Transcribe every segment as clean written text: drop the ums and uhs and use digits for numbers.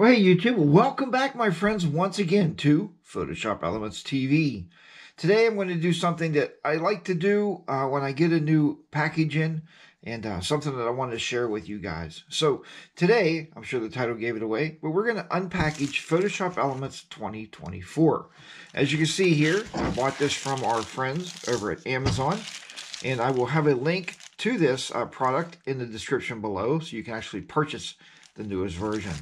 Well, hey YouTube, welcome back my friends once again to Photoshop Elements TV. Today I'm going to do something that I like to do when I get a new package in and something that I wanted to share with you guys. So today, I'm sure the title gave it away, but we're going to unpackage Photoshop Elements 2024. As you can see here, I bought this from our friends over at Amazon, and I will have a link to this product in the description below so you can actually purchase the newest version.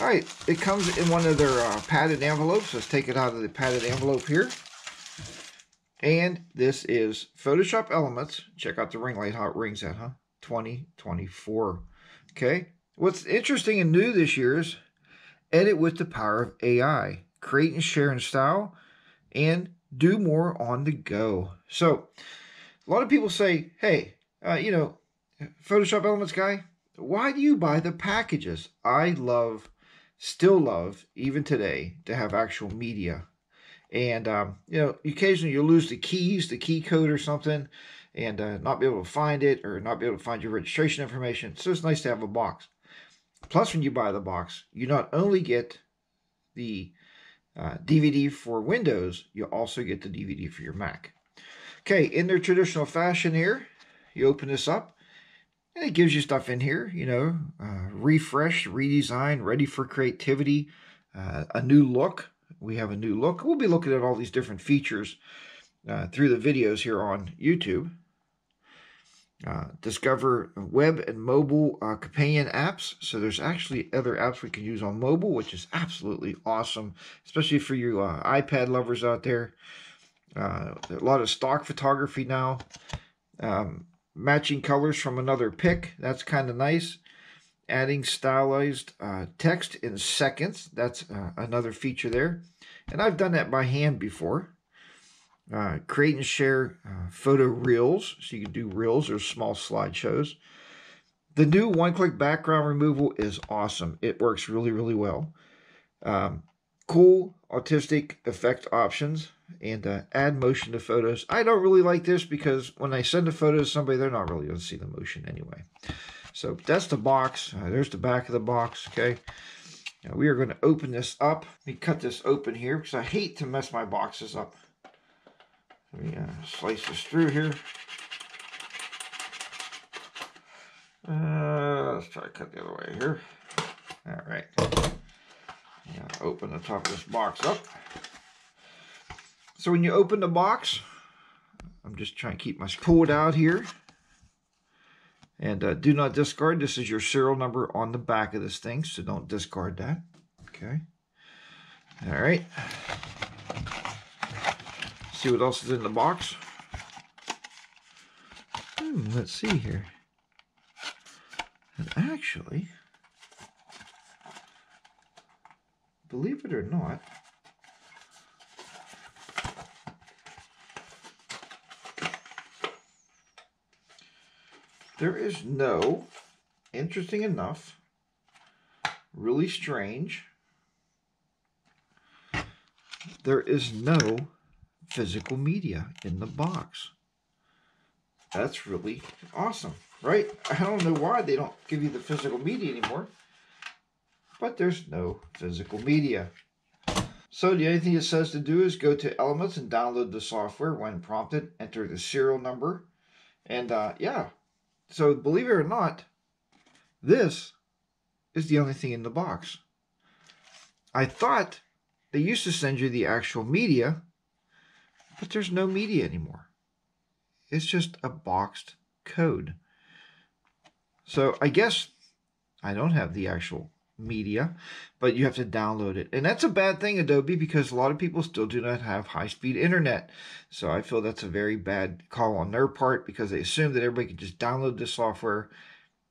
All right, it comes in one of their padded envelopes. Let's take it out of the padded envelope here. And this is Photoshop Elements. Check out the ring light, how it rings at, huh? 2024. Okay. What's interesting and new this year is edit with the power of AI. Create and share in style and do more on the go. So a lot of people say, hey, you know, Photoshop Elements guy, why do you buy the packages? I still love, even today, to have actual media. And, you know, occasionally you'll lose the keys, the key code or something, and not be able to find it or not be able to find your registration information. So it's nice to have a box. Plus, when you buy the box, you not only get the DVD for Windows, you also get the DVD for your Mac. Okay, in their traditional fashion here, you open this up, and it gives you stuff in here, you know, refresh, redesign, ready for creativity, a new look. We have a new look. We'll be looking at all these different features through the videos here on YouTube. Discover web and mobile companion apps. So there's actually other apps we can use on mobile, which is absolutely awesome, especially for you iPad lovers out there. A lot of stock photography now. Matching colors from another pick. That's kind of nice. Adding stylized text in seconds. That's another feature there. And I've done that by hand before. Create and share photo reels. So you can do reels or small slideshows. The new one-click background removal is awesome. It works really, really well. Cool artistic effect options. And add motion to photos. I don't really like this because when I send a photo to somebody, they're not really going to see the motion anyway. So that's the box. There's the back of the box, okay? Now we are going to open this up. Let me cut this open here because I hate to mess my boxes up. Let me slice this through here. Let's try to cut the other way here. All right. I'm going to open the top of this box up. So when you open the box, I'm just trying to keep my pulled out here. And do not discard. This is your serial number on the back of this thing, so don't discard that. Okay. All right. See what else is in the box. Let's see here. And actually, believe it or not, there is no, interesting enough, really strange, there is no physical media in the box. That's really awesome, right? I don't know why they don't give you the physical media anymore, but there's no physical media. So the only thing it says to do is go to Elements and download the software. When prompted, enter the serial number, and yeah. So, believe it or not, this is the only thing in the box. I thought they used to send you the actual media, but there's no media anymore. It's just a boxed code. So, I guess I don't have the actual media, but you have to download it. And that's a bad thing, Adobe, because a lot of people still do not have high-speed internet. So I feel that's a very bad call on their part because they assume that everybody can just download this software.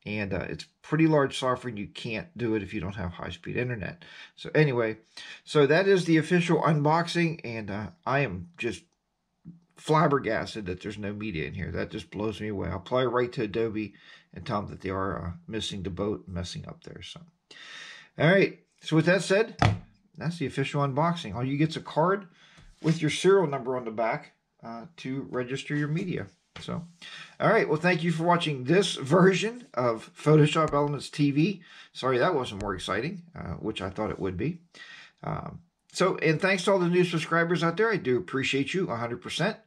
And it's pretty large software, and you can't do it if you don't have high-speed internet. So anyway, so that is the official unboxing, and I am just flabbergasted that there's no media in here. That just blows me away. I'll probably write to Adobe and tell them that they are missing the boat, messing up there. So, all right. So with that said, that's the official unboxing. All you get is a card with your serial number on the back to register your media. So, all right. Well, thank you for watching this version of Photoshop Elements TV. Sorry, that wasn't more exciting, which I thought it would be. And thanks to all the new subscribers out there. I do appreciate you 100%.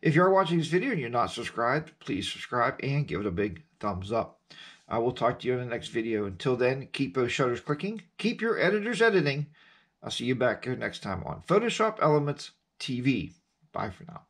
If you are watching this video and you're not subscribed, please subscribe and give it a big thumbs up. I will talk to you in the next video. Until then, keep those shutters clicking. Keep your editors editing. I'll see you back here next time on Photoshop Elements TV. Bye for now.